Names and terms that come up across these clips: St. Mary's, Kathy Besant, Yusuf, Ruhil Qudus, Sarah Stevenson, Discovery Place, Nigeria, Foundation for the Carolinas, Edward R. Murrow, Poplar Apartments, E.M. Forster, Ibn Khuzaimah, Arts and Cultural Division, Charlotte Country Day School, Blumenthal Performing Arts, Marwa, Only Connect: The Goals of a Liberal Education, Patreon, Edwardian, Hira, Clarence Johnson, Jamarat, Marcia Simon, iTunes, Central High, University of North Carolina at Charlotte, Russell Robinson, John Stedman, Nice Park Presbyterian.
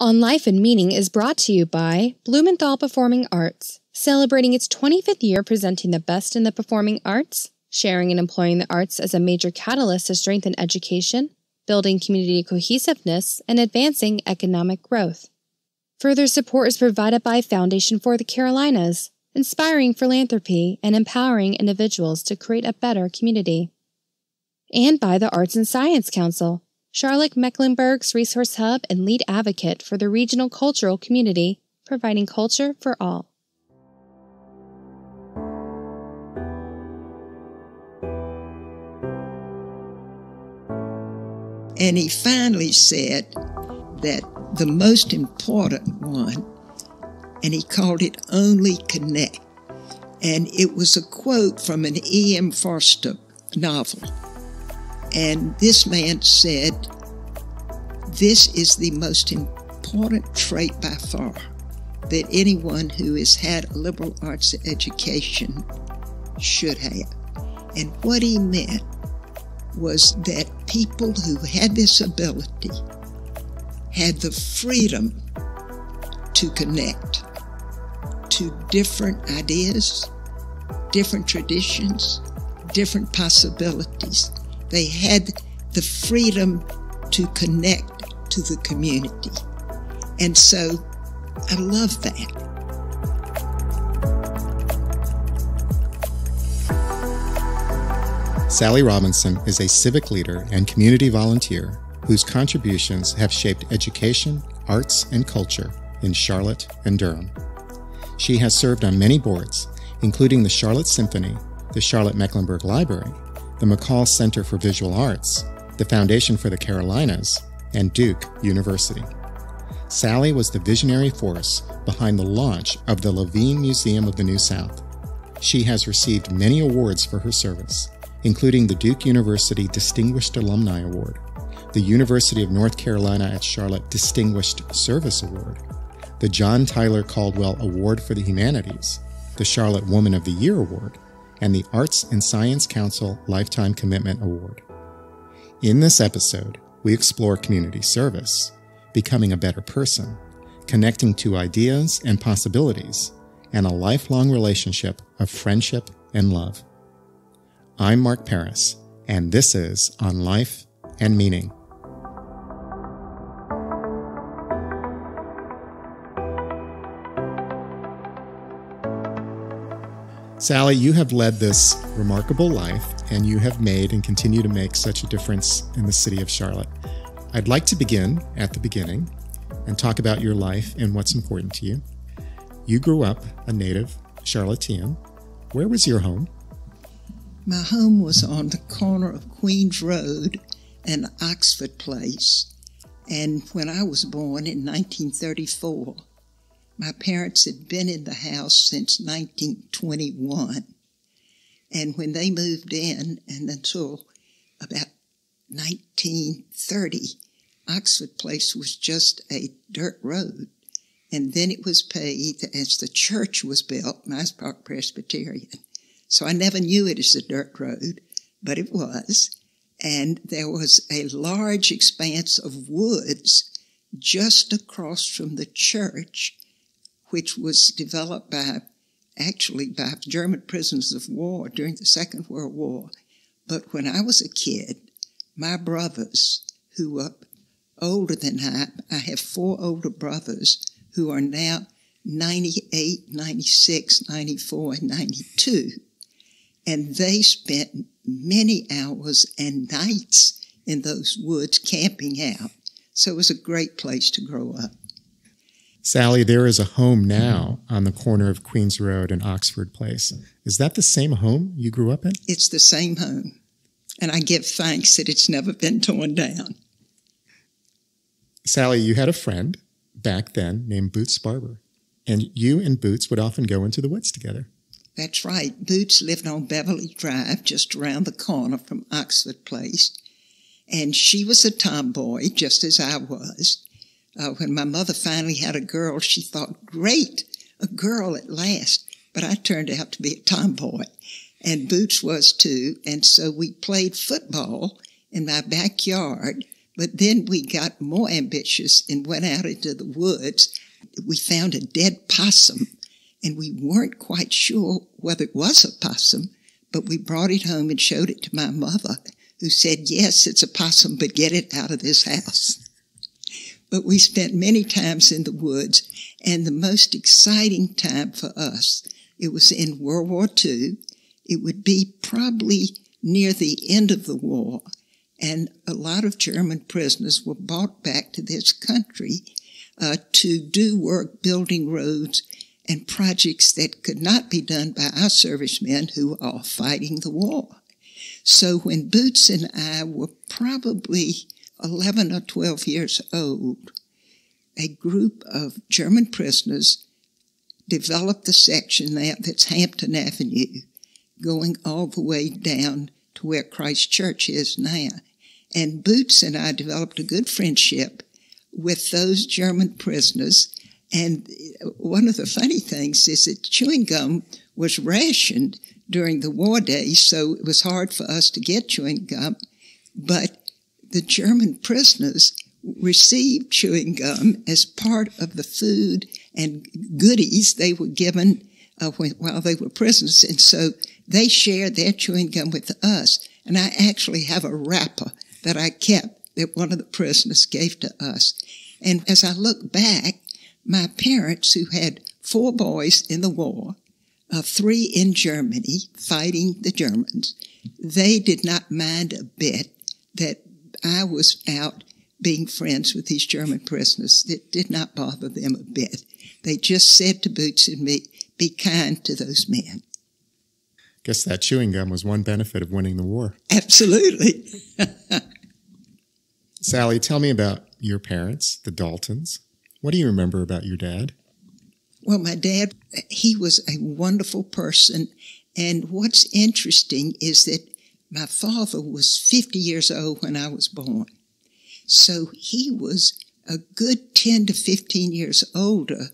On Life and Meaning is brought to you by Blumenthal Performing Arts, celebrating its 25th year presenting the best in the performing arts, sharing and employing the arts as a major catalyst to strengthen education, building community cohesiveness, and advancing economic growth. Further support is provided by Foundation for the Carolinas, inspiring philanthropy and empowering individuals to create a better community. And by the Arts and Science Council, Charlotte Mecklenburg's resource hub and lead advocate for the regional cultural community, providing culture for all. And he finally said that the most important one, and he called it Only Connect. And it was a quote from an E.M. Forster novel. And this man said, "This is the most important trait by far that anyone who has had a liberal arts education should have." And what he meant was that people who had this ability had the freedom to connect to different ideas, different traditions, different possibilities. They had the freedom to connect to the community. And so I love that. Sally Robinson is a civic leader and community volunteer whose contributions have shaped education, arts, and culture in Charlotte and Durham. She has served on many boards, including the Charlotte Symphony, the Charlotte Mecklenburg Library, the McColl Center for Visual Arts, the Foundation for the Carolinas, and Duke University. Sally was the visionary force behind the launch of the Levine Museum of the New South. She has received many awards for her service, including the Duke University Distinguished Alumni Award, the University of North Carolina at Charlotte Distinguished Service Award, the John Tyler Caldwell Award for the Humanities, the Charlotte Woman of the Year Award, and the Arts and Science Council Lifetime Commitment Award. In this episode, we explore community service, becoming a better person, connecting to ideas and possibilities, and a lifelong relationship of friendship and love. I'm Mark Paris, and this is On Life and Meaning. Sally, you have led this remarkable life, and you have made and continue to make such a difference in the city of Charlotte. I'd like to begin at the beginning and talk about your life and what's important to you. You grew up a native Charlottean. Where was your home? My home was on the corner of Queens Road and Oxford Place. And when I was born in 1934, my parents had been in the house since 1921, and when they moved in and until about 1930, Oxford Place was just a dirt road, and then it was paved as the church was built, Nice Park Presbyterian. So I never knew it as a dirt road, but it was, and there was a large expanse of woods just across from the church, which was developed by German prisoners of war during the Second World War. But when I was a kid, my brothers who were older than I have four older brothers who are now 98, 96, 94, and 92. And they spent many hours and nights in those woods camping out. So it was a great place to grow up. Sally, there is a home now on the corner of Queens Road and Oxford Place. Is that the same home you grew up in? It's the same home. And I give thanks that it's never been torn down. Sally, you had a friend back then named Boots Barber. And you and Boots would often go into the woods together. That's right. Boots lived on Beverly Drive, just around the corner from Oxford Place. And she was a tomboy, just as I was. When my mother finally had a girl, she thought, great, a girl at last. But I turned out to be a tomboy, and Boots was too. And so we played football in my backyard. But then we got more ambitious and went out into the woods. We found a dead possum, and we weren't quite sure whether it was a possum, but we brought it home and showed it to my mother, who said, yes, it's a possum, but get it out of this house. But we spent many times in the woods, and the most exciting time for us, it was in World War II. It would be probably near the end of the war, and a lot of German prisoners were brought back to this country to do work building roads and projects that could not be done by our servicemen who were all fighting the war. So when Boots and I were probably 11 or 12 years old, a group of German prisoners developed the section there that's Hampton Avenue, going all the way down to where Christ Church is now. And Boots and I developed a good friendship with those German prisoners. And one of the funny things is that chewing gum was rationed during the war days, so it was hard for us to get chewing gum. But the German prisoners received chewing gum as part of the food and goodies they were given while they were prisoners. And so they shared their chewing gum with us. And I actually have a wrapper that I kept that one of the prisoners gave to us. And as I look back, my parents, who had 4 boys in the war, 3 in Germany fighting the Germans, they did not mind a bit that I was out being friends with these German prisoners. It did not bother them a bit. They just said to Boots and me, be kind to those men. Guess that chewing gum was one benefit of winning the war. Absolutely. Sally, tell me about your parents, the Daltons. What do you remember about your dad? Well, my dad, he was a wonderful person. And what's interesting is that my father was 50 years old when I was born. So he was a good 10 to 15 years older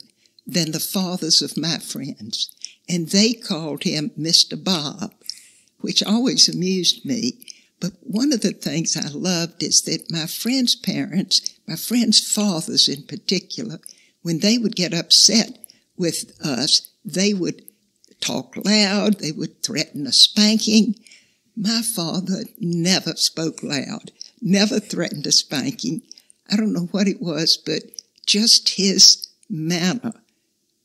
than the fathers of my friends. And they called him Mr. Bob, which always amused me. But one of the things I loved is that my friends' parents, my friends' fathers in particular, when they would get upset with us, they would talk loud, they would threaten a spanking. My father never spoke loud, never threatened a spanking. I don't know what it was, but just his manner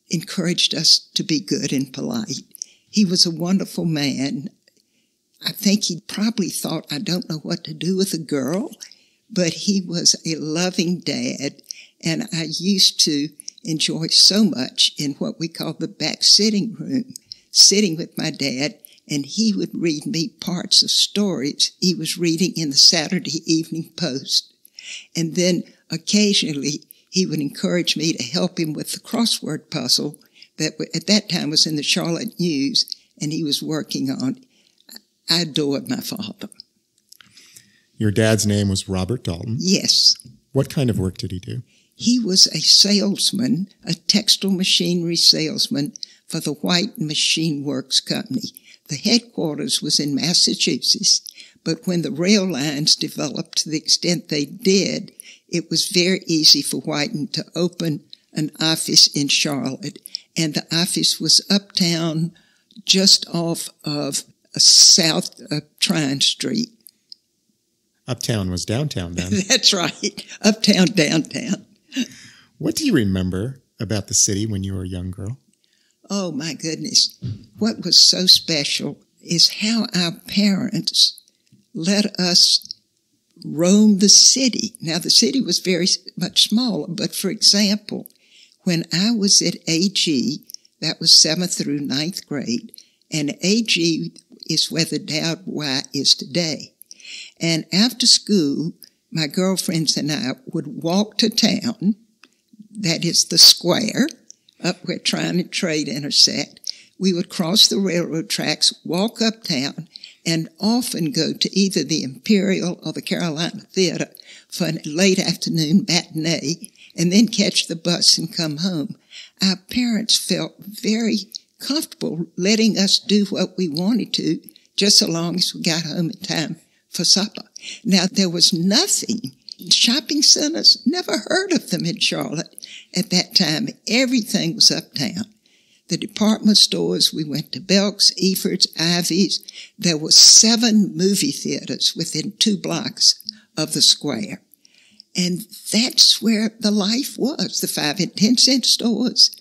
encouraged us to be good and polite. He was a wonderful man. I think he probably thought, I don't know what to do with a girl. But he was a loving dad, and I used to enjoy so much in what we call the back sitting room, sitting with my dad, and he would read me parts of stories he was reading in the Saturday Evening Post. And then occasionally he would encourage me to help him with the crossword puzzle that at that time was in the Charlotte News, and he was working on. I adored my father. Your dad's name was Robert Dalton? Yes. What kind of work did he do? He was a salesman, a textile machinery salesman for the Whitin Machine Works Company. The headquarters was in Massachusetts, but when the rail lines developed to the extent they did, it was very easy for Whitin to open an office in Charlotte, and the office was uptown just off of South Tryon Street. Uptown was downtown then. That's right. Uptown, downtown. What do you remember about the city when you were a young girl? Oh, my goodness. What was so special is how our parents let us roam the city. Now, the city was very much smaller, but for example, when I was at AG, that was 7th through 9th grade, and AG is where the Dowd Y is today. And after school, my girlfriends and I would walk to town, that is the square, up where Tryon and Trade intersect. We would cross the railroad tracks, walk uptown, and often go to either the Imperial or the Carolina Theater for a late afternoon matinee, and then catch the bus and come home. Our parents felt very comfortable letting us do what we wanted to, just so long as we got home in time for supper. Now, there was nothing shopping centers, never heard of them in Charlotte at that time. Everything was uptown. The department stores, we went to Belk's, Efort's, Ivy's. There were 7 movie theaters within 2 blocks of the square. And that's where the life was, the 5- and 10-cent stores.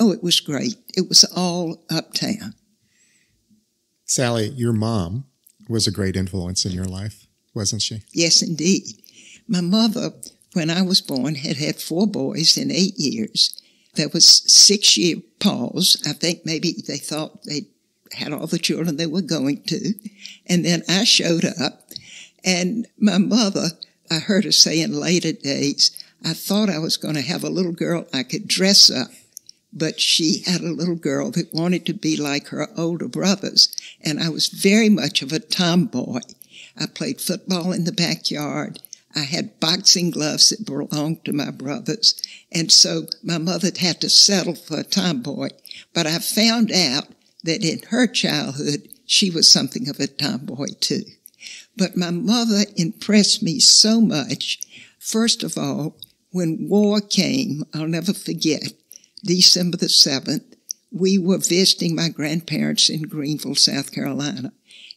Oh, it was great. It was all uptown. Sally, your mom was a great influence in your life, wasn't she? Yes, indeed. My mother, when I was born, had had 4 boys in 8 years. There was a 6-year pause. I think maybe they thought they had all the children they were going to. And then I showed up. And my mother, I heard her say in later days, I thought I was going to have a little girl I could dress up. But she had a little girl that wanted to be like her older brothers. And I was very much of a tomboy. I played football in the backyard. I had boxing gloves that belonged to my brothers. And so my mother had to settle for a tomboy. But I found out that in her childhood, she was something of a tomboy too. But my mother impressed me so much. First of all, when war came, I'll never forget, December the 7th, we were visiting my grandparents in Greenville, South Carolina.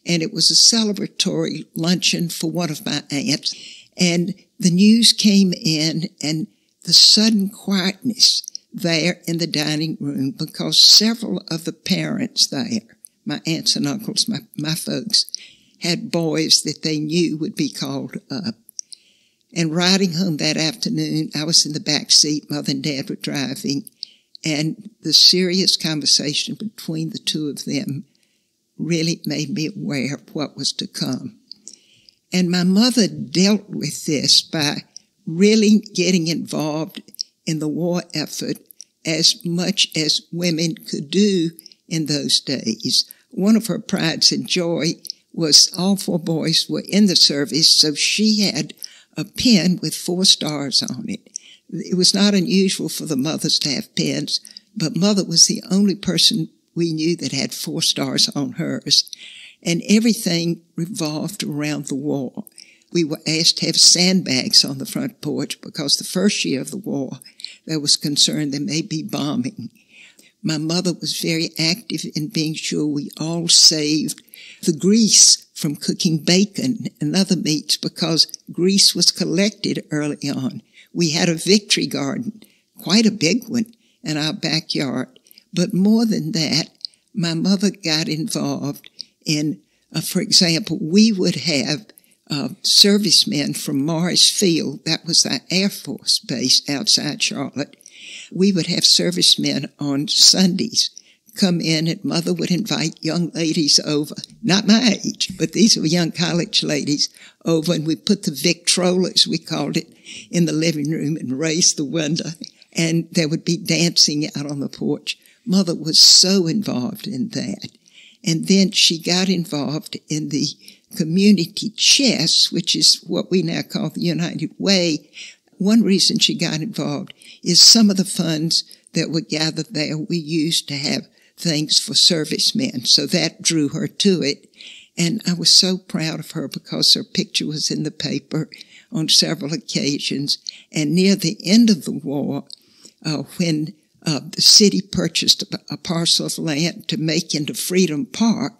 And it was a celebratory luncheon for one of my aunts. And the news came in, and the sudden quietness there in the dining room, because several of the parents there, my aunts and uncles, my folks, had boys that they knew would be called up. And riding home that afternoon, I was in the back seat. Mother and Dad were driving. And the serious conversation between the two of them really made me aware of what was to come. And my mother dealt with this by really getting involved in the war effort as much as women could do in those days. One of her prides and joy was all 4 boys were in the service, so she had a pin with 4 stars on it. It was not unusual for the mothers to have pins, but Mother was the only person we knew that had 4 stars on hers. And everything revolved around the war. We were asked to have sandbags on the front porch because the first year of the war, there was concern there may be bombing. My mother was very active in being sure we all saved the grease from cooking bacon and other meats because grease was collected early on. We had a victory garden, quite a big one, in our backyard. But more than that, my mother got involved in, for example, we would have servicemen from Morris Field. That was our Air Force base outside Charlotte. We would have servicemen on Sundays come in, and Mother would invite young ladies over, not my age, but these were young college ladies over, and we put the Victrola, as we called it, in the living room and raised the window, and there would be dancing out on the porch. Mother was so involved in that. And then she got involved in the community chess, which is what we now call the United Way. One reason she got involved is some of the funds that were gathered there we used to have things for servicemen. So that drew her to it. And I was so proud of her because her picture was in the paper on several occasions. And near the end of the war, when the city purchased a parcel of land to make into Freedom Park,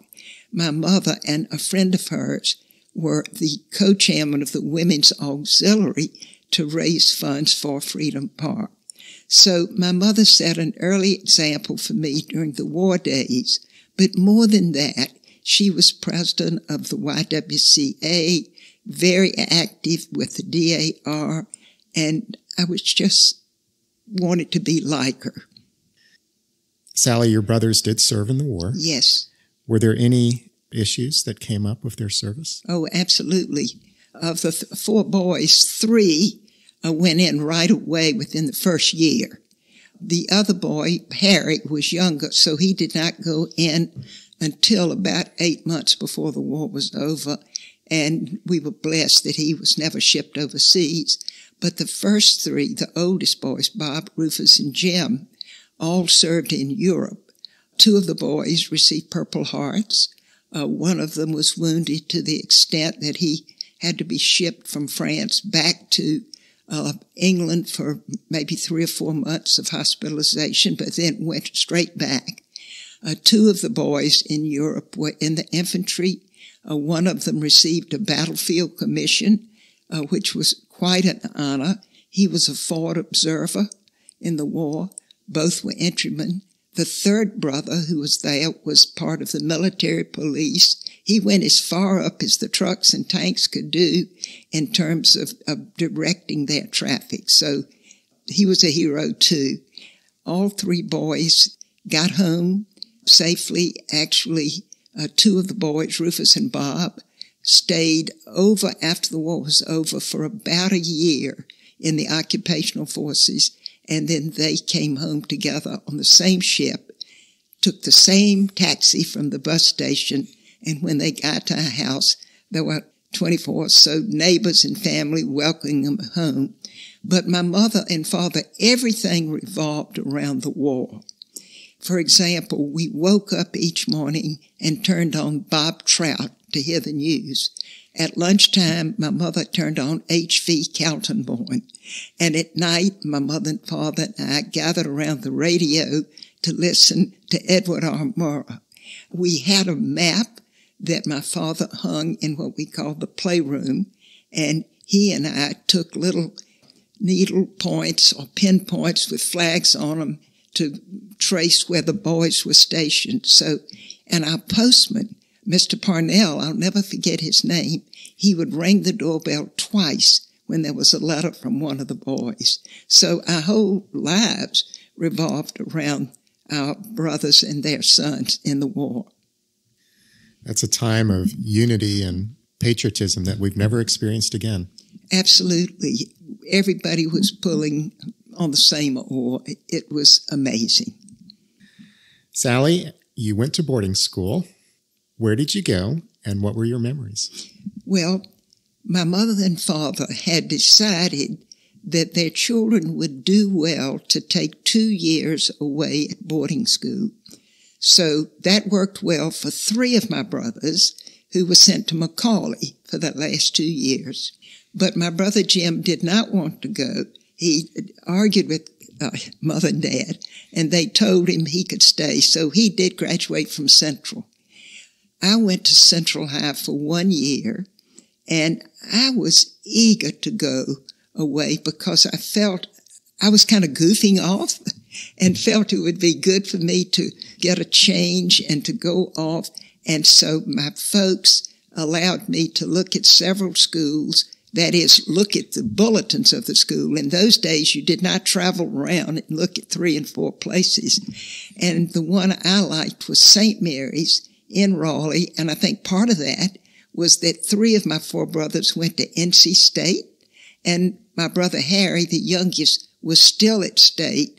my mother and a friend of hers were the co-chairman of the Women's Auxiliary to raise funds for Freedom Park. So my mother set an early example for me during the war days, but more than that, she was president of the YWCA, very active with the DAR, and I was just wanted to be like her. Sally, your brothers did serve in the war. Yes. Were there any issues that came up with their service? Oh, absolutely. Of the 4 boys, 3 went in right away within the first year. The other boy, Harry, was younger, so he did not go in until about 8 months before the war was over, and we were blessed that he was never shipped overseas. But the first 3, the oldest boys, Bob, Rufus, and Jim, all served in Europe. 2 of the boys received Purple Hearts. One of them was wounded to the extent that he had to be shipped from France back to England for maybe 3 or 4 months of hospitalization, but then went straight back. Two of the boys in Europe were in the infantry. One of them received a battlefield commission, which was quite an honor. He was a forward observer in the war. Both were entrymen. The third brother who was there was part of the military police. He went as far up as the trucks and tanks could do in terms of directing their traffic. So he was a hero too. All three boys got home safely. Actually, two of the boys, Rufus and Bob, stayed over after the war was over for about a year in the occupational forces. And then they came home together on the same ship, took the same taxi from the bus station, and when they got to our house, there were 24 or so neighbors and family welcoming them home. But my mother and father, everything revolved around the war. For example, we woke up each morning and turned on Bob Trout to hear the news. At lunchtime, my mother turned on H.V. Kaltenborn. And at night, my mother and father and I gathered around the radio to listen to Edward R. Murrow. We had a map that my father hung in what we called the playroom, and he and I took little needle points or pin points with flags on them to trace where the boys were stationed. So, and our postman, Mr. Parnell, I'll never forget his name, he would ring the doorbell twice when there was a letter from one of the boys. So our whole lives revolved around our brothers and their sons in the war. That's a time of unity and patriotism that we've never experienced again. Absolutely. Everybody was pulling on the same oar. It was amazing. Sally, you went to boarding school. Where did you go, and what were your memories? Well, my mother and father had decided that their children would do well to take 2 years away at boarding school. So that worked well for three of my brothers, who were sent to Macaulay for the last 2 years. But my brother Jim did not want to go. He argued with mother and dad, and they told him he could stay. So he did graduate from Central. I went to Central High for 1 year, and I was eager to go away because I felt I was kind of goofing off and felt it would be good for me to get a change and to go off. And so my folks allowed me to look at several schools, that is, look at the bulletins of the school. In those days, you did not travel around and look at 3 and 4 places. And the one I liked was St. Mary's in Raleigh, and I think part of that was that 3 of my 4 brothers went to NC State, and my brother Harry, the youngest, was still at State.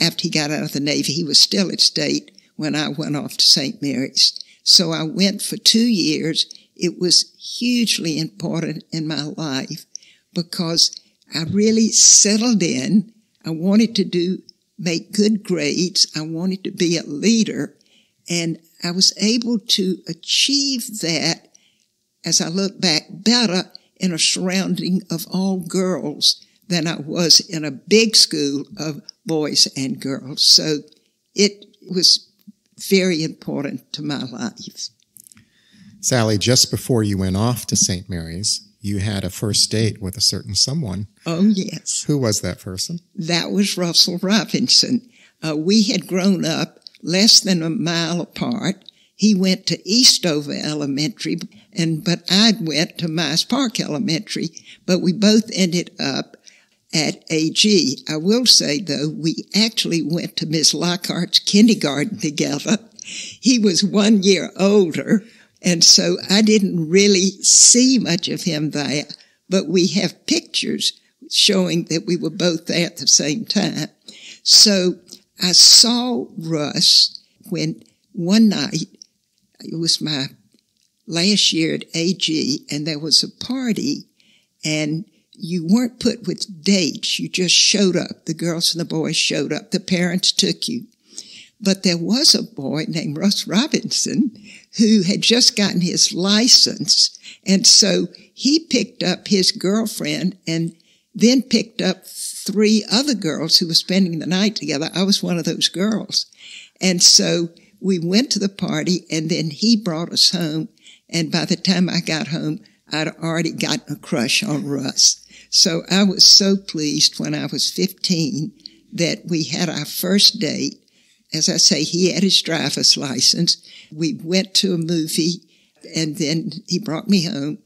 After he got out of the Navy, he was still at State when I went off to St. Mary's. So I went for 2 years. It was hugely important in my life because I really settled in. I wanted to make good grades. I wanted to be a leader, and I was able to achieve that, as I look back, better in a surrounding of all girls than I was in a big school of boys and girls. So it was very important to my life. Sally, just before you went off to St. Mary's, you had a first date with a certain someone. Oh, yes. Who was that person? That was Russell Robinson. We had grown up less than a mile apart. He went to Eastover Elementary, but I went to Nice Park Elementary, but we both ended up at AG. I will say, though, we actually went to Miss Lockhart's kindergarten together. He was 1 year older, and so I didn't really see much of him there, but we have pictures showing that we were both there at the same time. So I saw Russ when one night, it was my last year at AG, and there was a party, and you weren't put with dates. You just showed up. The girls and the boys showed up. The parents took you. But there was a boy named Russ Robinson who had just gotten his license. And so he picked up his girlfriend and then picked up three other girls who were spending the night together. I was one of those girls. And so we went to the party, and then he brought us home. And by the time I got home, I'd already gotten a crush on Russ. So I was so pleased when I was 15 that we had our first date. As I say, he had his driver's license. We went to a movie, and then he brought me home.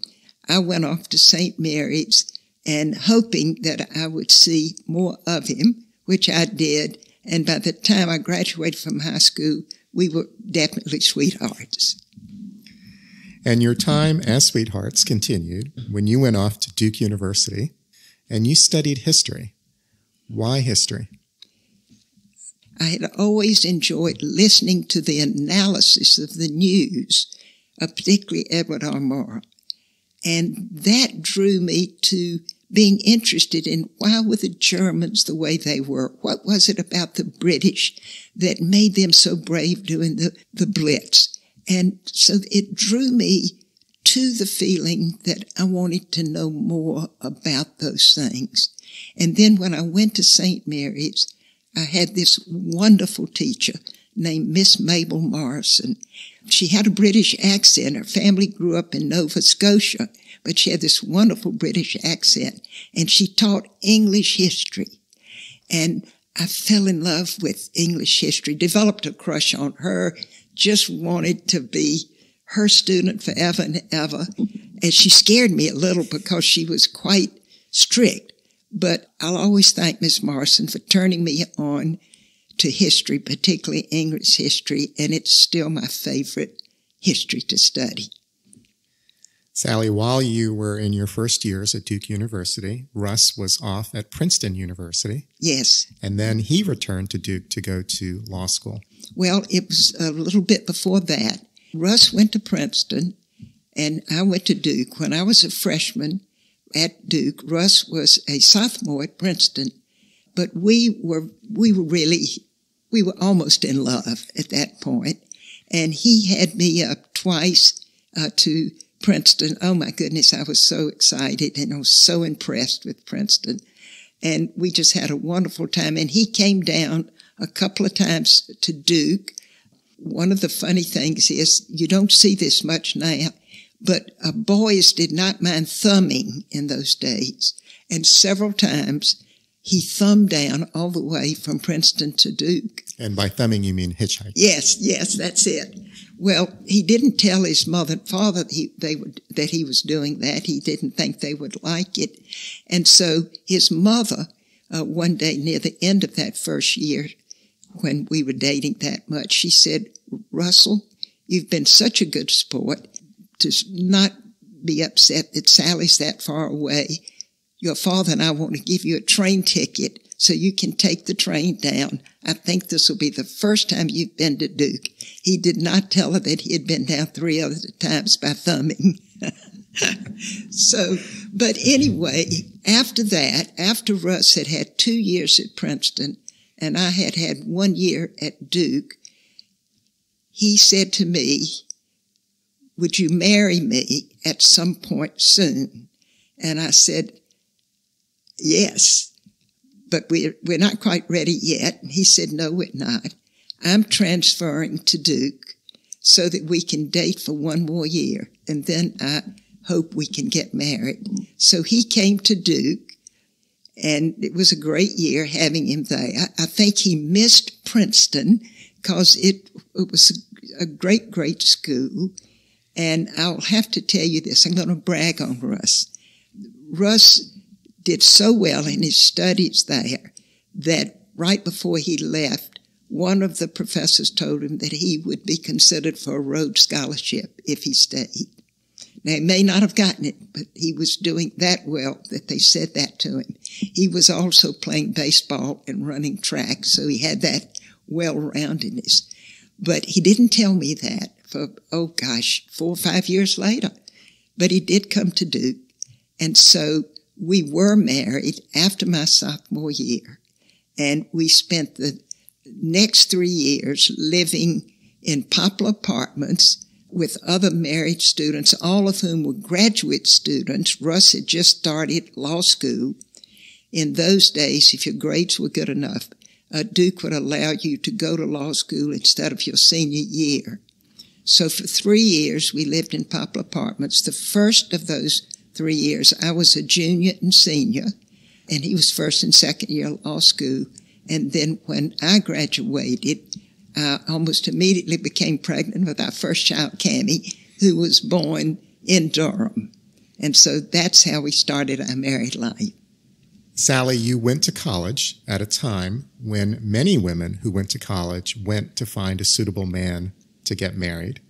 I went off to St. Mary's, and hoping that I would see more of him, which I did. And by the time I graduated from high school, we were definitely sweethearts. And your time as sweethearts continued when you went off to Duke University and you studied history. Why history? I had always enjoyed listening to the analysis of the news, particularly Edward R. Murrow. And that drew me to being interested in why were the Germans the way they were? What was it about the British that made them so brave during the Blitz? And so it drew me to the feeling that I wanted to know more about those things. And then when I went to St. Mary's, I had this wonderful teacher named Miss Mabel Morrison. She had a British accent. Her family grew up in Nova Scotia, but she had this wonderful British accent, and she taught English history. And I fell in love with English history, developed a crush on her, just wanted to be her student forever and ever. And she scared me a little because she was quite strict, but I'll always thank Miss Morrison for turning me on to history, particularly English history, and it's still my favorite history to study. Sally, while you were in your first years at Duke University, Russ was off at Princeton University. Yes. And then he returned to Duke to go to law school. Well, it was a little bit before that. Russ went to Princeton, and I went to Duke. When I was a freshman at Duke, Russ was a sophomore at Princeton, but we were almost in love at that point. And he had me up twice to Princeton. Oh, my goodness, I was so excited, and I was so impressed with Princeton. And we just had a wonderful time. And he came down a couple of times to Duke. One of the funny things is you don't see this much now, but boys did not mind thumbing in those days. And several times he thumbed down all the way from Princeton to Duke. And by thumbing, you mean hitchhiking. Yes, yes, that's it. Well, he didn't tell his mother and father that he was doing that. He didn't think they would like it. And so his mother, one day near the end of that first year, when we were dating that much, she said, "Russell, you've been such a good sport to not be upset that Sally's that far away. Your father and I want to give you a train ticket so you can take the train down. I think this will be the first time you've been to Duke." He did not tell her that he had been down three other times by thumbing. So, but anyway, after that, after Russ had had 2 years at Princeton and I had had 1 year at Duke, he said to me, "Would you marry me at some point soon?" And I said, "Yes, but we're not quite ready yet." And he said, "No, we're not. I'm transferring to Duke so that we can date for 1 more year, and then I hope we can get married." So he came to Duke, and it was a great year having him there. I think he missed Princeton because it was a great, great school. And I'll have to tell you this. I'm going to brag on Russ. Russ did so well in his studies there that right before he left, one of the professors told him that he would be considered for a Rhodes Scholarship if he stayed. Now, he may not have gotten it, but he was doing that well that they said that to him. He was also playing baseball and running track, so he had that well-roundedness. But he didn't tell me that for, oh gosh, 4 or 5 years later. But he did come to Duke, and so we were married after my sophomore year, and we spent the next 3 years living in Poplar Apartments, with other married students, all of whom were graduate students. Russ had just started law school. In those days, if your grades were good enough, Duke would allow you to go to law school instead of your senior year. So for 3 years, we lived in Poplar Apartments. The first of those 3 years, I was a junior and senior, and he was first and second year law school. And then when I graduated, I almost immediately became pregnant with our first child, Cammie, who was born in Durham. And so that's how we started our married life. Sally, you went to college at a time when many women who went to college went to find a suitable man to get married.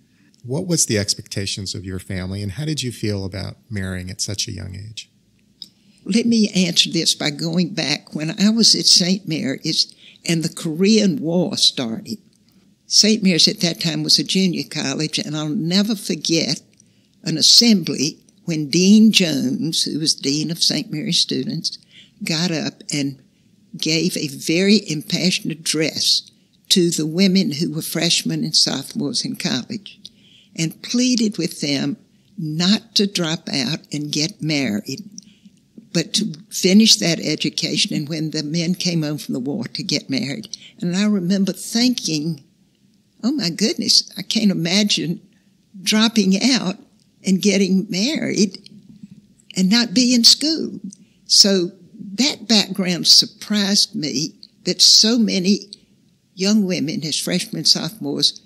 What was the expectations of your family, and how did you feel about marrying at such a young age? Let me answer this by going back. When I was at St. Mary's and the Korean War started, St. Mary's at that time was a junior college, and I'll never forget an assembly when Dean Jones, who was dean of St. Mary's students, got up and gave a very impassioned address to the women who were freshmen and sophomores in college and pleaded with them not to drop out and get married, but to finish that education, and when the men came home from the war, to get married. And I remember thinking, oh my goodness, I can't imagine dropping out and getting married and not be in school. So that background surprised me, that so many young women as freshmen, sophomores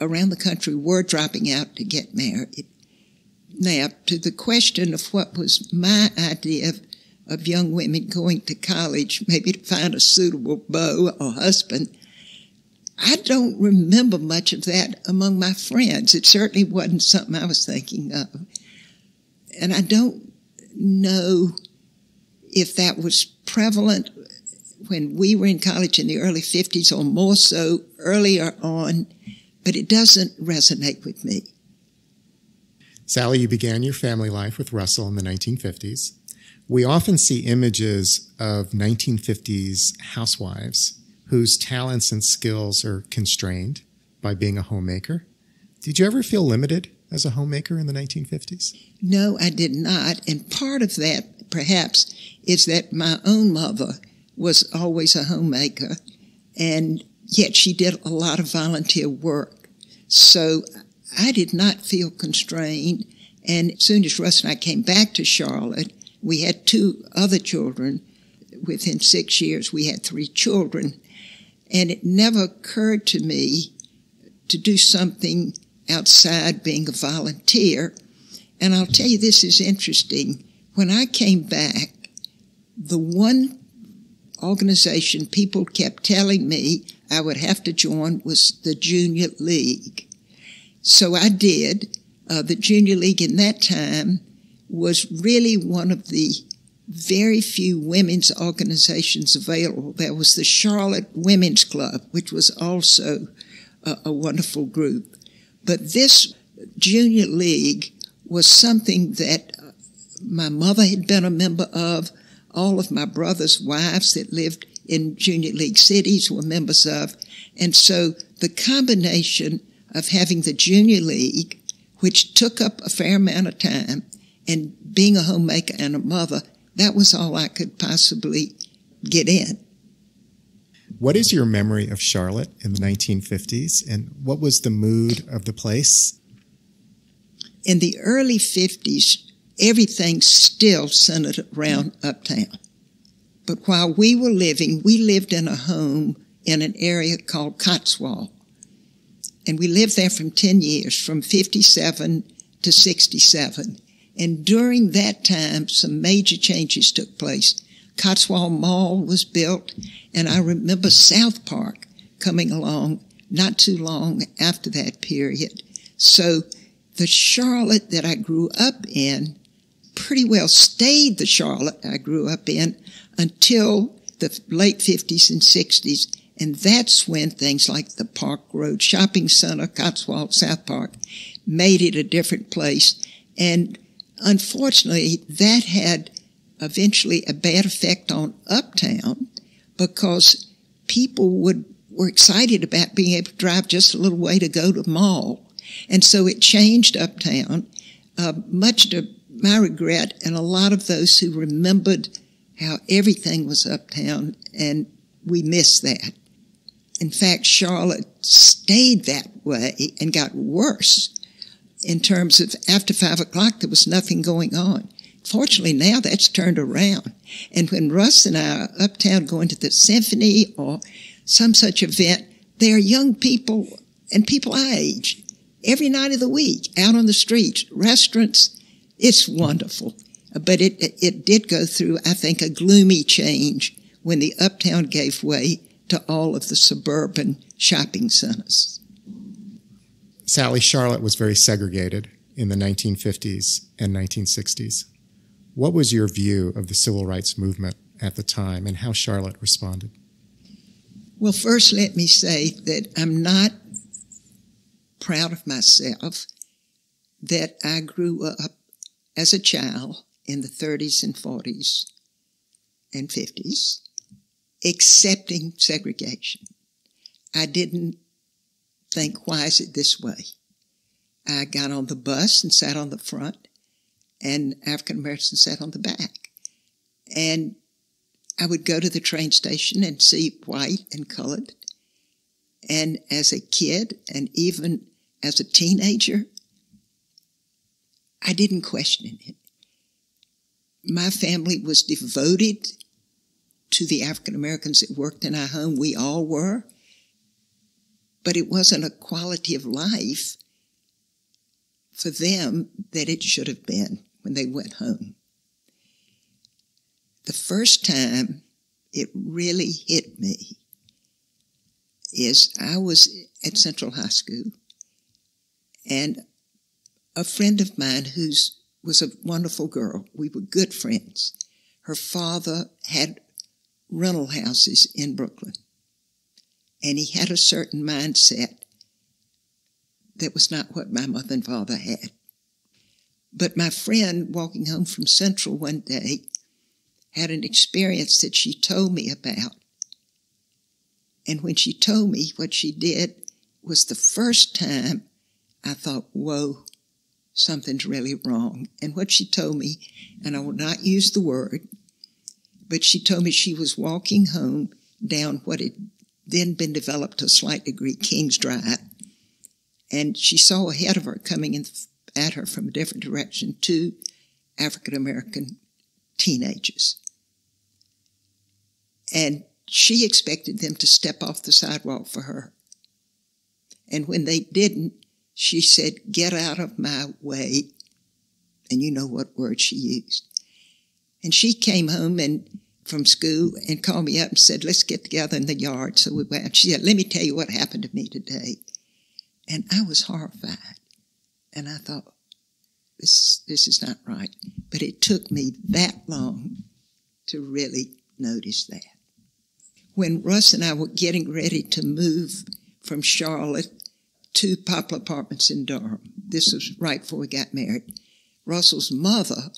around the country were dropping out to get married. Now, to the question of what was my idea of young women going to college, maybe to find a suitable beau or husband, I don't remember much of that among my friends. It certainly wasn't something I was thinking of. And I don't know if that was prevalent when we were in college in the early 50s, or more so earlier on, but it doesn't resonate with me. Sally, you began your family life with Russell in the 1950s. We often see images of 1950s housewives whose talents and skills are constrained by being a homemaker. Did you ever feel limited as a homemaker in the 1950s? No, I did not. And part of that, perhaps, is that my own mother was always a homemaker, and yet she did a lot of volunteer work. So I did not feel constrained. And as soon as Russ and I came back to Charlotte, we had two other children. Within 6 years, we had three children. And it never occurred to me to do something outside being a volunteer. And I'll tell you, this is interesting. When I came back, the one organization people kept telling me I would have to join was the Junior League. So I did. The Junior League in that time was really one of the very few women's organizations available. There was the Charlotte Women's Club, which was also a wonderful group. But this Junior League was something that my mother had been a member of. All of my brother's wives that lived in Junior League cities were members of. And so the combination of having the Junior League, which took up a fair amount of time, and being a homemaker and a mother, that was all I could possibly get in. What is your memory of Charlotte in the 1950s, and what was the mood of the place? In the early 50s, everything still centered around Uptown. But while we were living, we lived in a home in an area called Cotswold. And we lived there from 10 years, from 57 to 67. And during that time, some major changes took place. Cotswold Mall was built, and I remember South Park coming along not too long after that period. So the Charlotte that I grew up in pretty well stayed the Charlotte I grew up in until the late 50s and 60s, and that's when things like the Park Road Shopping Center, Cotswold, South Park, made it a different place. And unfortunately, that had eventually a bad effect on Uptown, because people were excited about being able to drive just a little way to go to the mall. And so it changed uptown, much to my regret, and a lot of those who remembered how everything was uptown, and we missed that. In fact, Charlotte stayed that way and got worse in terms of after 5 o'clock, there was nothing going on. Fortunately, now that's turned around. And when Russ and I are uptown going to the symphony or some such event, there are young people and people our age every night of the week out on the streets, restaurants. It's wonderful. But it did go through, I think, a gloomy change when the uptown gave way to all of the suburban shopping centers. Sally, Charlotte was very segregated in the 1950s and 1960s. What was your view of the civil rights movement at the time and how Charlotte responded? Well, first let me say that I'm not proud of myself that I grew up as a child in the 30s and 40s and 50s, accepting segregation. I didn't think, why is it this way? I got on the bus and sat on the front, and African Americans sat on the back. And I would go to the train station and see white and colored. And as a kid, and even as a teenager, I didn't question it. My family was devoted to the African Americans that worked in our home. We all were. But it wasn't a quality of life for them that it should have been when they went home. The first time it really hit me is I was at Central High School, and a friend of mine who was a wonderful girl, we were good friends, her father had rental houses in Brooklyn, and he had a certain mindset that was not what my mother and father had. But my friend, walking home from Central one day, had an experience that she told me about. And when she told me what she did was the first time I thought, whoa, something's really wrong. And what she told me, and I will not use the word, but she told me she was walking home down what had then been developed to a slight degree, King's Drive, and she saw ahead of her, coming in at her from a different direction, two African-American teenagers. And she expected them to step off the sidewalk for her. And when they didn't, she said, "Get out of my way." And you know what word she used. And she came home and from school and called me up and said, "Let's get together in the yard." So we went. She said, "Let me tell you what happened to me today." And I was horrified. And I thought, this is not right. But it took me that long to really notice that. When Russ and I were getting ready to move from Charlotte to Poplar Apartments in Durham, this was right before we got married, Russell's mother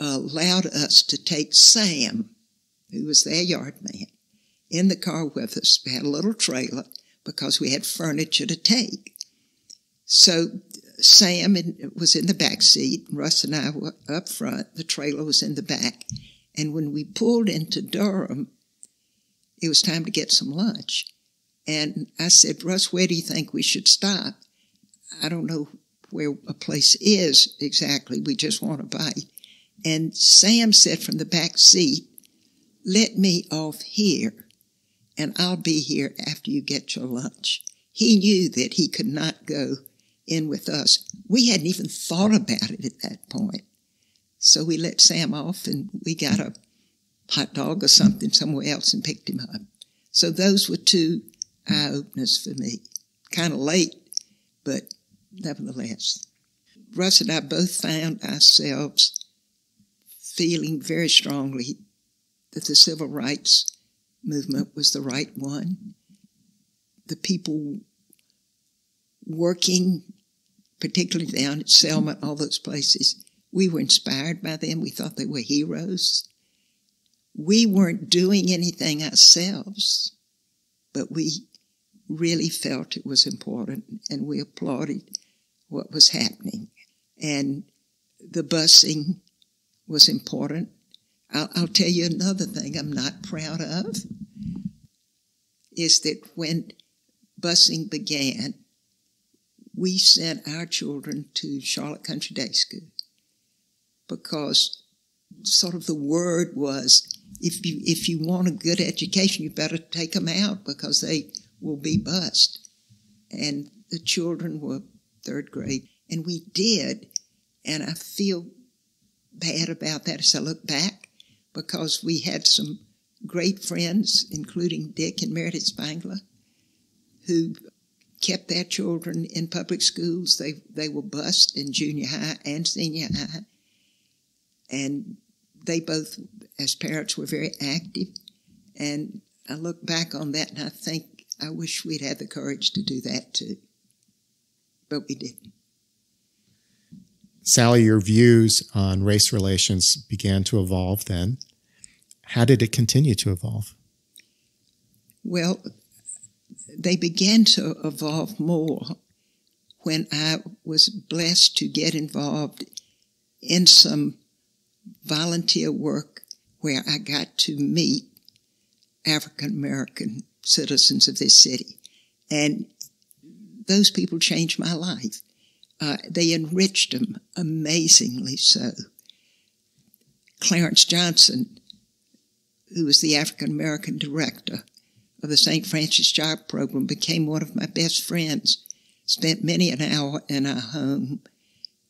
allowed us to take Sam, who was their yard man, in the car with us. We had a little trailer because we had furniture to take. So Sam was in the back seat. Russ and I were up front. The trailer was in the back. And when we pulled into Durham, it was time to get some lunch. And I said, "Russ, where do you think we should stop? I don't know where a place is exactly. We just want a bite." And Sam said from the back seat, "Let me off here, and I'll be here after you get your lunch." He knew that he could not go in with us. We hadn't even thought about it at that point. So we let Sam off, and we got a hot dog or something somewhere else and picked him up. So those were two eye-openers for me. Kind of late, but nevertheless. Russ and I both found ourselves feeling very strongly that the civil rights movement was the right one. The people working, particularly down at Selma and all those places, we were inspired by them. We thought they were heroes. We weren't doing anything ourselves, but we really felt it was important, and we applauded what was happening. And the busing was important. I'll tell you another thing I'm not proud of, is that when busing began, we sent our children to Charlotte Country Day School because sort of the word was, if you want a good education, you better take them out because they will be bused. And the children were third grade, and we did. And I feel bad about that as I look back because we had some great friends, including Dick and Meredith Spangler, who kept their children in public schools. They were bused in junior high and senior high. And they both, as parents, were very active. And I look back on that and I think, I wish we'd had the courage to do that too. But we didn't. Sally, your views on race relations began to evolve then. How did it continue to evolve? Well, they began to evolve more when I was blessed to get involved in some volunteer work where I got to meet African-American citizens of this city. And those people changed my life. They enriched them, amazingly so. Clarence Johnson, who was the African-American director of the St. Francis Job Program, became one of my best friends, spent many an hour in our home,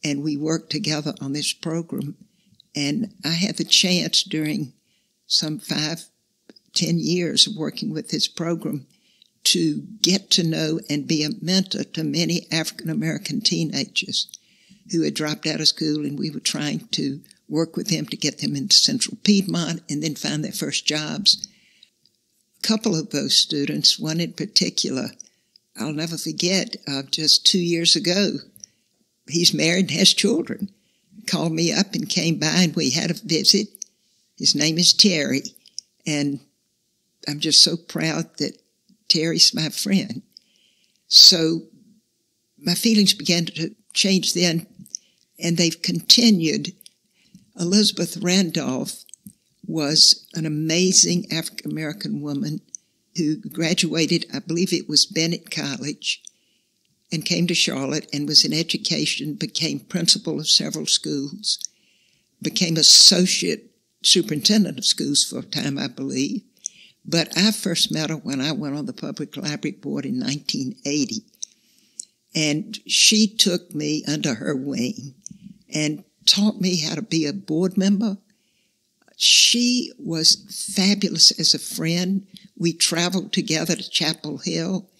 and we worked together on this program. And I had the chance during some 5, 10 years of working with this program to get to know and be a mentor to many African-American teenagers who had dropped out of school, and we were trying to work with them to get them into Central Piedmont and then find their first jobs. A couple of those students, one in particular, I'll never forget, just 2 years ago, he's married and has children, called me up and came by and we had a visit. His name is Terry, and I'm just so proud that Terry's my friend. So my feelings began to change then, and they've continued. Elizabeth Randolph was an amazing African-American woman who graduated, I believe it was Bennett College, and came to Charlotte and was in education, became principal of several schools, became associate superintendent of schools for a time, I believe. But I first met her when I went on the public library board in 1980. And she took me under her wing and taught me how to be a board member. She was fabulous as a friend. We traveled together to Chapel Hill,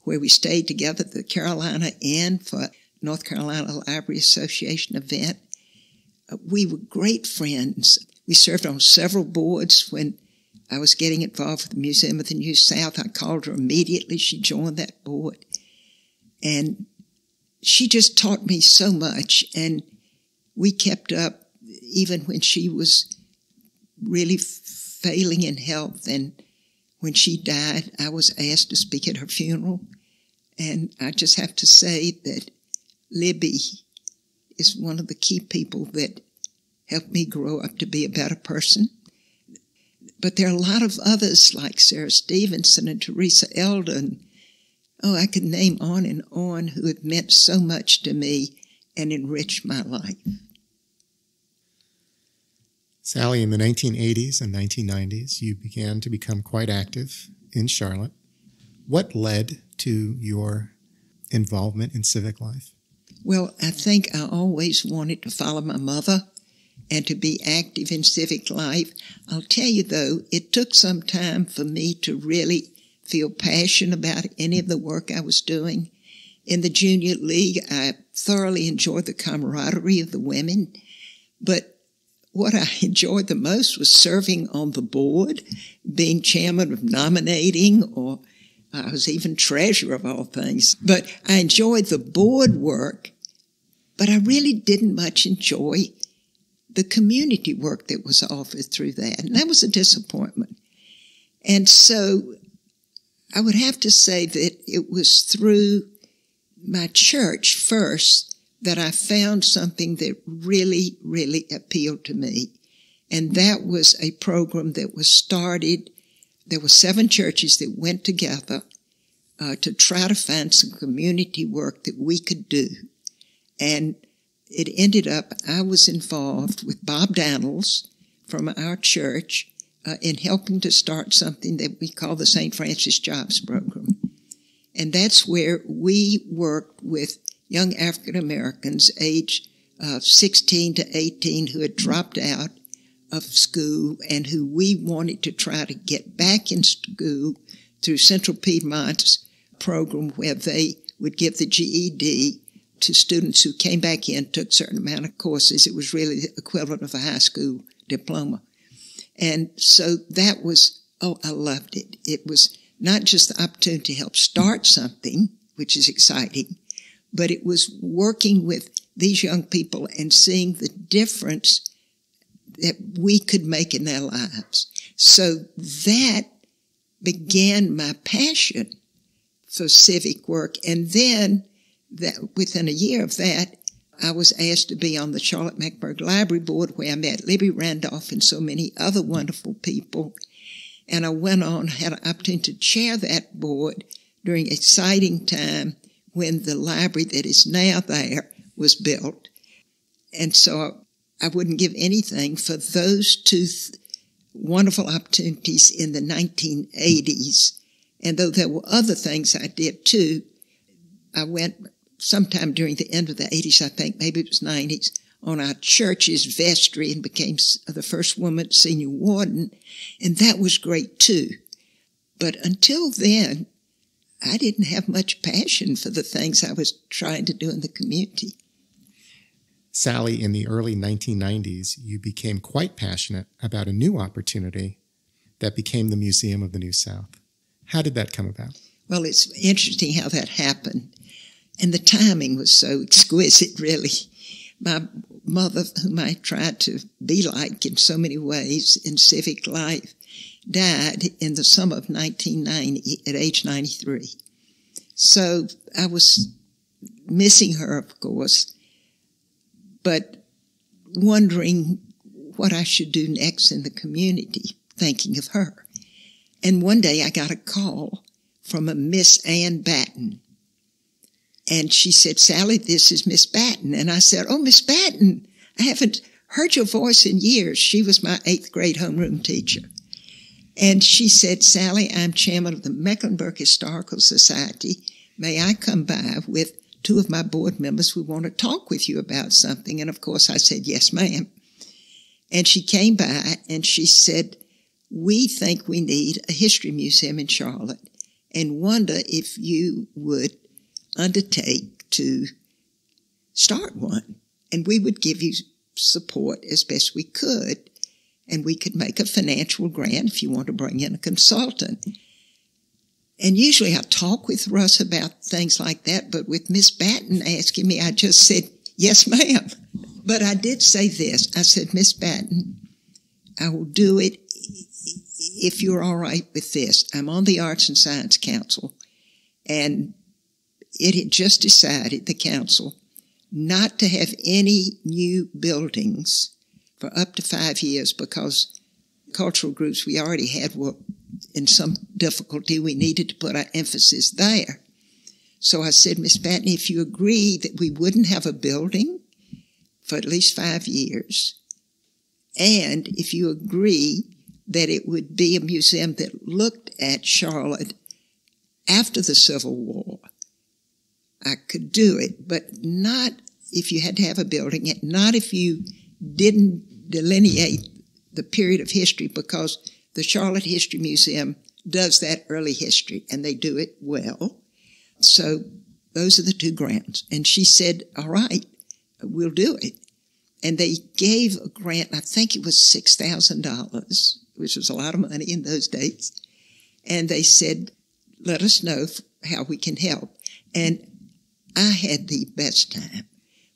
where we stayed together at the Carolina Inn for North Carolina Library Association event. We were great friends. We served on several boards. When I was getting involved with the Museum of the New South, I called her immediately. She joined that board. And she just taught me so much. And we kept up even when she was really failing in health, and when she died, I was asked to speak at her funeral, and I just have to say that Libby is one of the key people that helped me grow up to be a better person. But there are a lot of others like Sarah Stevenson and Teresa Eldon. Oh, I could name on and on who have meant so much to me and enriched my life. Sally, in the 1980s and 1990s, you began to become quite active in Charlotte. What led to your involvement in civic life? Well, I think I always wanted to follow my mother and to be active in civic life. I'll tell you, though, it took some time for me to really feel passionate about any of the work I was doing. In the Junior League, I thoroughly enjoyed the camaraderie of the women, but what I enjoyed the most was serving on the board, being chairman of nominating, or I was even treasurer of all things. But I enjoyed the board work, but I really didn't much enjoy the community work that was offered through that. And that was a disappointment. And so I would have to say that it was through my church first that I found something that really, really appealed to me. And that was a program that was started. There were 7 churches that went together to try to find some community work that we could do. And it ended up, I was involved with Bob Daniels from our church in helping to start something that we call the St. Francis Job Program. And that's where we worked with young African Americans age 16 to 18 who had dropped out of school and who we wanted to try to get back in school through Central Piedmont's program where they would give the GED to students who came back in, took a certain amount of courses. It was really the equivalent of a high school diploma. And so that was, oh, I loved it. It was not just the opportunity to help start something, which is exciting, but it was working with these young people and seeing the difference that we could make in their lives. So that began my passion for civic work. And then that within a year of that, I was asked to be on the Charlotte Mecklenburg Library Board, where I met Libby Randolph and so many other wonderful people. And I went on, had an opportunity to chair that board during an exciting time when the library that is now there was built. And so I wouldn't give anything for those two wonderful opportunities in the 1980s. And though there were other things I did too, I went sometime during the end of the 80s, I think, maybe it was 90s, on our church's vestry and became the first woman senior warden. And that was great too. But until then, I didn't have much passion for the things I was trying to do in the community. Sally, in the early 1990s, you became quite passionate about a new opportunity that became the Museum of the New South. How did that come about? Well, it's interesting how that happened. And the timing was so exquisite, really. My mother, whom I tried to be like in so many ways in civic life, died in the summer of 1990 at age 93. So I was missing her, of course, but wondering what I should do next in the community, thinking of her. And one day I got a call from a Miss Ann Batten. And she said, "Sally, this is Miss Batten." And I said, "Oh, Miss Batten, I haven't heard your voice in years." She was my 8th grade homeroom teacher. And she said, "Sally, I'm chairman of the Mecklenburg Historical Society. May I come by with 2 of my board members? We want to talk with you about something." And, of course, I said, "Yes, ma'am." And she came by and she said, "We think we need a history museum in Charlotte and wonder if you would undertake to start one, and we would give you support as best we could, and we could make a financial grant if you want to bring in a consultant." And usually I talk with Russ about things like that, but with Miss Batten asking me, I just said, "Yes, ma'am." But I did say this. I said, "Miss Batten, I will do it if you're all right with this. I'm on the Arts and Science Council, and it had just decided, the council, not to have any new buildings for up to 5 years because cultural groups we already had were in some difficulty. We needed to put our emphasis there." So I said, "Miss Batten, if you agree that we wouldn't have a building for at least 5 years, and if you agree that it would be a museum that looked at Charlotte after the Civil War, I could do it, but not if you had to have a building, and not if you didn't delineate the period of history, because the Charlotte History Museum does that early history, and they do it well." So those are the 2 grants. And she said, "All right, we'll do it." And they gave a grant, I think it was $6,000, which was a lot of money in those days. And they said, "Let us know how we can help." And I had the best time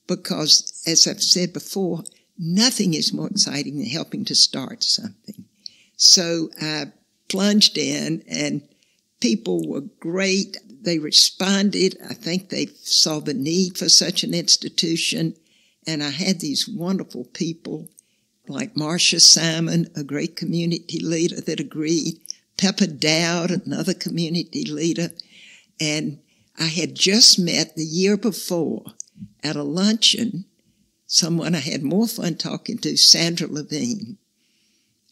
because, as I've said before, nothing is more exciting than helping to start something. So I plunged in and people were great. They responded. I think they saw the need for such an institution. And I had these wonderful people like Marcia Simon, a great community leader that agreed, Peppa Dowd, another community leader. And I had just met the year before at a luncheon someone I had more fun talking to, Sandra Levine.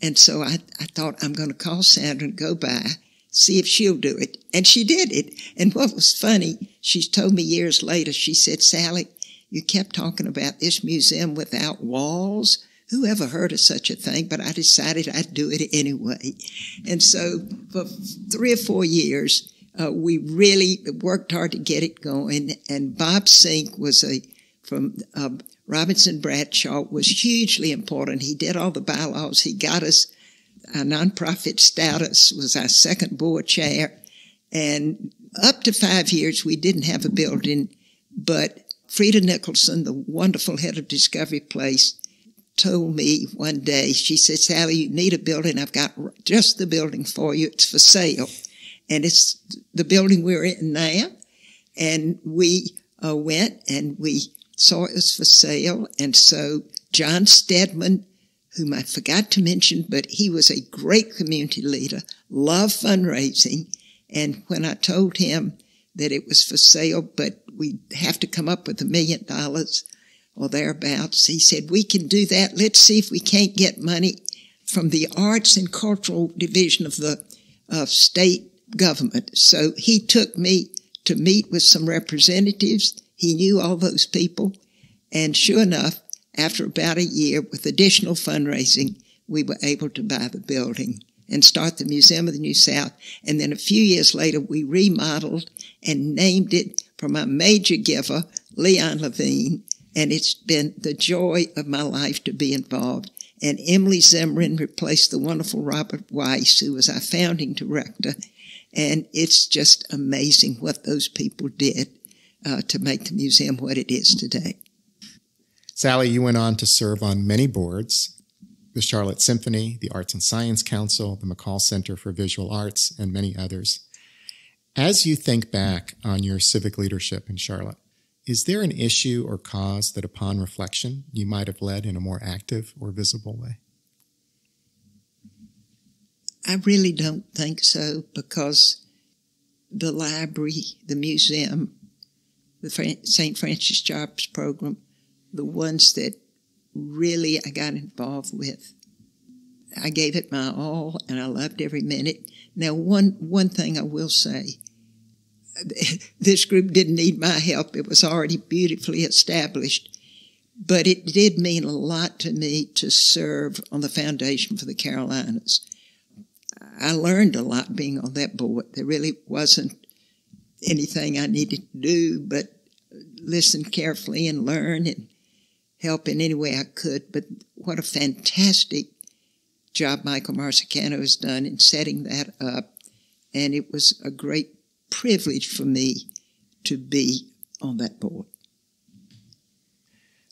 And so I thought, I'm going to call Sandra and go by, see if she'll do it. And she did it. And what was funny, she told me years later, she said, Sally, you kept talking about this museum without walls. Who ever heard of such a thing? But I decided I'd do it anyway. And so for 3 or 4 years, we really worked hard to get it going. And Bob Sink was from Robinson Bradshaw was hugely important. He did all the bylaws. He got us a nonprofit status, was our second board chair. And up to 5 years, we didn't have a building. But Freda Nicholson, the wonderful head of Discovery Place, told me one day, she said, Sally, you need a building. I've got just the building for you. It's for sale. And it's the building we're in now. And we went and we saw it was for sale. And so John Stedman, whom I forgot to mention, but he was a great community leader, loved fundraising. And when I told him that it was for sale, but we have to come up with $1 million or thereabouts, he said, we can do that. Let's see if we can't get money from the Arts and Cultural Division of the state government. So he took me to meet with some representatives. He knew all those people. And sure enough, after about a year, with additional fundraising, we were able to buy the building and start the Museum of the New South. And then a few years later, we remodeled and named it for my major giver, Leon Levine. And it's been the joy of my life to be involved. And Emily Zimmerman replaced the wonderful Robert Weiss, who was our founding director. And it's just amazing what those people did to make the museum what it is today. Sally, you went on to serve on many boards, the Charlotte Symphony, the Arts and Science Council, the McColl Center for Visual Arts, and many others. As you think back on your civic leadership in Charlotte, is there an issue or cause that upon reflection you might have led in a more active or visible way? I really don't think so, because the library, the museum, the St. Francis Job Program, the ones that really I got involved with, I gave it my all and I loved every minute. Now, one thing I will say, this group didn't need my help. It was already beautifully established. But it did mean a lot to me to serve on the Foundation for the Carolinas. I learned a lot being on that board. There really wasn't anything I needed to do but listen carefully and learn and help in any way I could. But what a fantastic job Michael Marsicano has done in setting that up. And it was a great privilege for me to be on that board.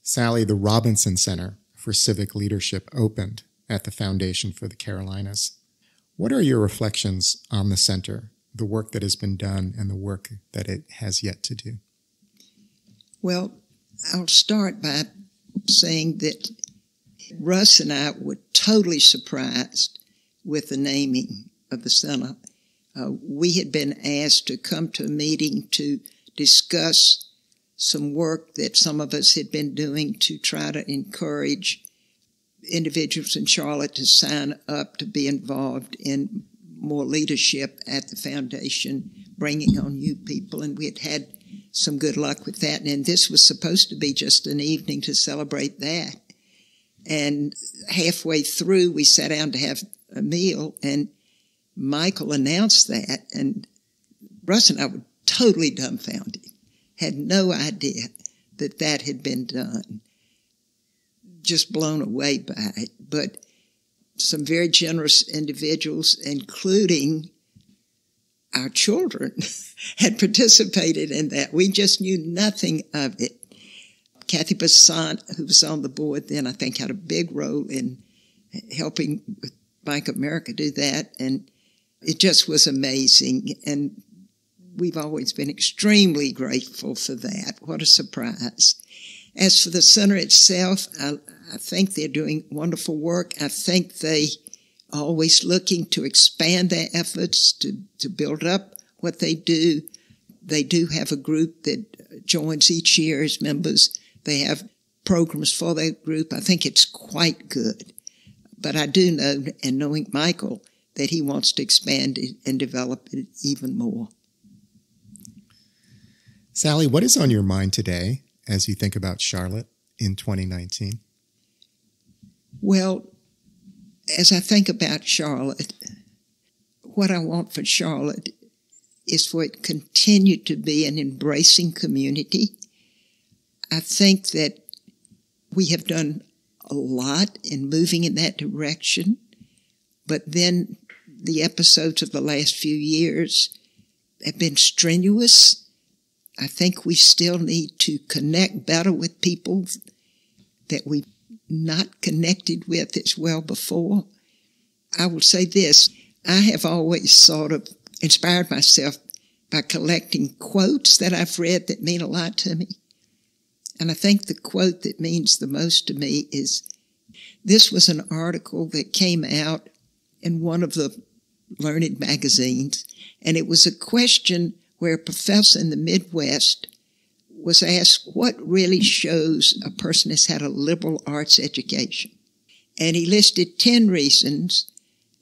Sally, the Robinson Center for Civic Leadership opened at the Foundation for the Carolinas. What are your reflections on the center, the work that has been done, and the work that it has yet to do? Well, I'll start by saying that Russ and I were totally surprised with the naming of the center. We had been asked to come to a meeting to discuss some work that some of us had been doing to try to encourage individuals in Charlotte to sign up to be involved in more leadership at the foundation, bringing on new people. And we had had some good luck with that. And this was supposed to be just an evening to celebrate that. And halfway through, we sat down to have a meal, and Michael announced that, and Russ and I were totally dumbfounded, had no idea that that had been done, just blown away by it. But some very generous individuals, including our children, had participated in that. We just knew nothing of it. Kathy Besant, who was on the board then, I think had a big role in helping Bank of America do that, and It just was amazing, and we've always been extremely grateful for that. What a surprise. As for the center itself, I think they're doing wonderful work. I think they are always looking to expand their efforts, to build up what they do. They do have a group that joins each year as members. They have programs for that group. I think it's quite good. But I do know, and knowing Michael, that he wants to expand it and develop it even more. Sally, what is on your mind today as you think about Charlotte in 2019? Well, as I think about Charlotte, what I want for Charlotte is for it to continue to be an embracing community. I think that we have done a lot in moving in that direction, but then the episodes of the last few years have been strenuous. I think we still need to connect better with people that we've not connected with as well before. I will say this, I have always sort of inspired myself by collecting quotes that I've read that mean a lot to me. And I think the quote that means the most to me is, this was an article that came out in one of the learned magazines, and it was a question where a professor in the Midwest was asked what really shows a person has had a liberal arts education. And he listed 10 reasons,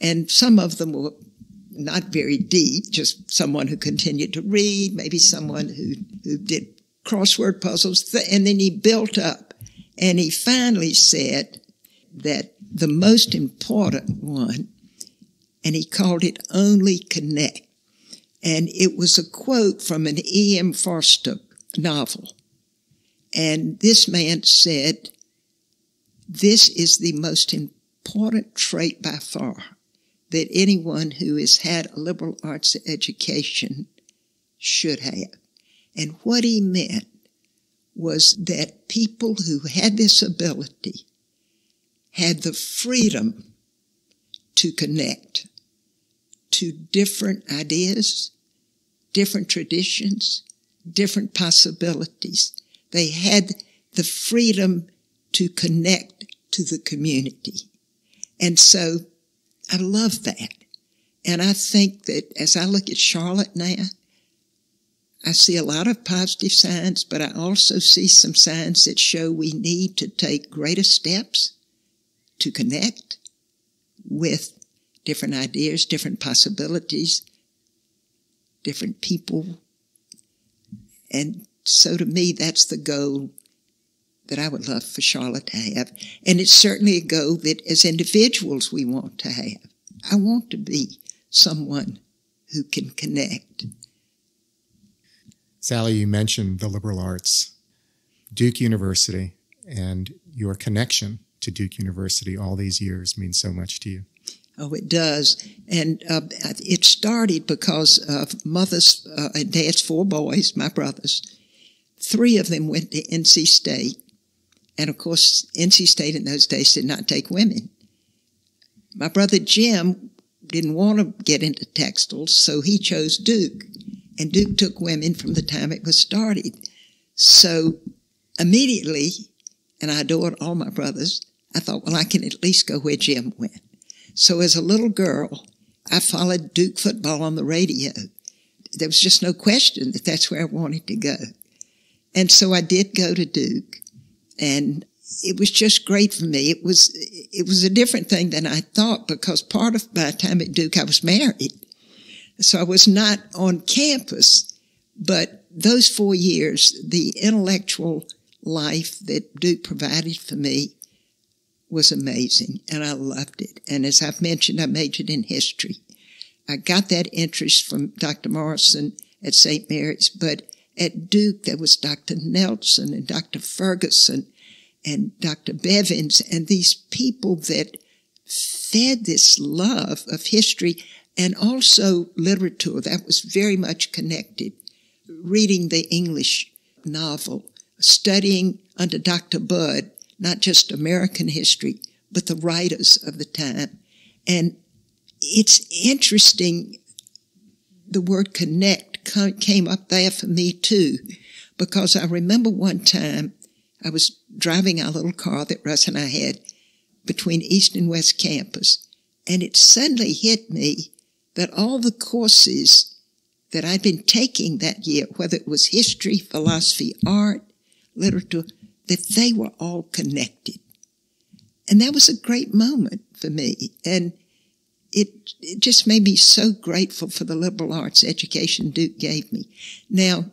and some of them were not very deep, just someone who continued to read, maybe someone who did crossword puzzles, and then he built up. And he finally said that the most important one, and he called it Only Connect. And it was a quote from an E.M. Forster novel. And this man said, this is the most important trait by far that anyone who has had a liberal arts education should have. And what he meant was that people who had this ability had the freedom to connect to different ideas, different traditions, different possibilities. They had the freedom to connect to the community. And so I love that. And I think that as I look at Charlotte now, I see a lot of positive signs, but I also see some signs that show we need to take greater steps to connect with different ideas, different possibilities, different people. And so to me, that's the goal that I would love for Charlotte to have. And it's certainly a goal that as individuals we want to have. I want to be someone who can connect. Sally, you mentioned the liberal arts, Duke University, and your connection to Duke University all these years means so much to you. Oh, it does. And it started because of mother's and dad's four boys, my brothers. Three of them went to NC State. And, of course, NC State in those days did not take women. My brother Jim didn't want to get into textiles, so he chose Duke. And Duke took women from the time it was started. So immediately, and I adored all my brothers, I thought, well, I can at least go where Jim went. So as a little girl, I followed Duke football on the radio. There was just no question that that's where I wanted to go. And so I did go to Duke, and it was just great for me. It was a different thing than I thought, because part of my time at Duke, I was married. So I was not on campus, but those 4 years, the intellectual life that Duke provided for me was amazing, and I loved it. And as I've mentioned, I majored in history. I got that interest from Dr. Morrison at St. Mary's, but at Duke, there was Dr. Nelson and Dr. Ferguson and Dr. Bevins, and these people that fed this love of history. And also literature, that was very much connected. Reading the English novel, studying under Dr. Budd, not just American history, but the writers of the time. And it's interesting, the word connect came up there for me too, because I remember one time I was driving our little car that Russ and I had between East and West Campus, and it suddenly hit me that all the courses that I'd been taking that year, whether it was history, philosophy, art, literature, that they were all connected. And that was a great moment for me. And it just made me so grateful for the liberal arts education Duke gave me. Now,